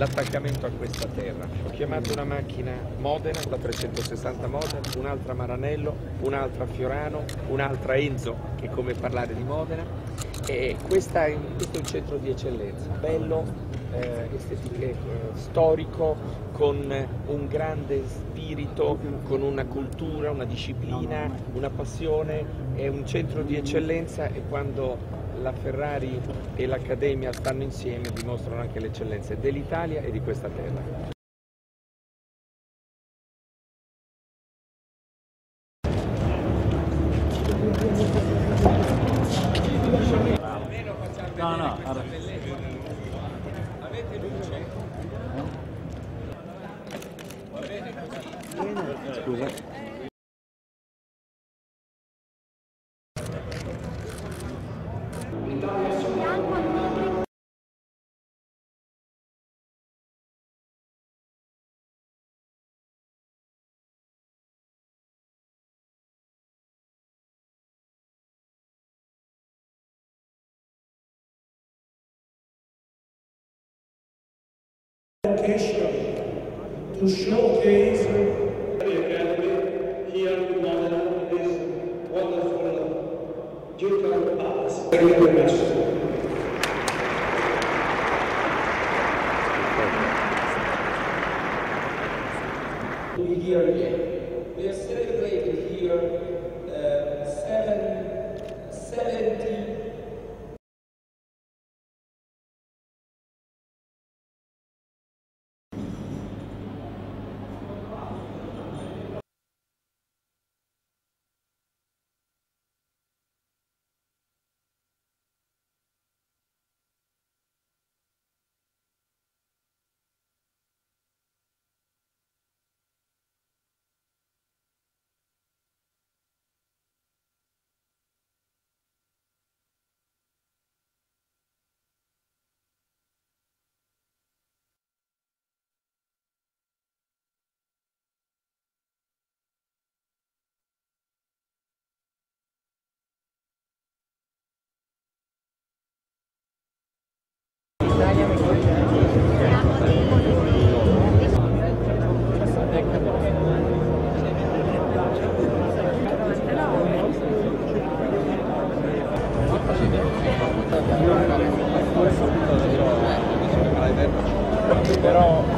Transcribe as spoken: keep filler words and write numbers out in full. l'attaccamento a questa terra. Ho chiamato una macchina Modena, la trecentosessanta Modena, un'altra Maranello, un'altra Fiorano, un'altra Enzo, che è come parlare di Modena. E questa, questo è un centro di eccellenza, bello, eh, estetico, eh, storico, con un grande spirito, con una cultura, una disciplina, una passione. È un centro di eccellenza e quando la Ferrari e l'Accademia stanno insieme e dimostrano anche le eccellenze dell'Italia e di questa terra. Almeno facciamo vedere no, no, questa bellezza. Avete luce? Va bene così? Scusa. To showcase the Academy here in Modena, this wonderful ducal palace. Thank you very much. To be here again. We are celebrating here uh, seven, seventy. Però...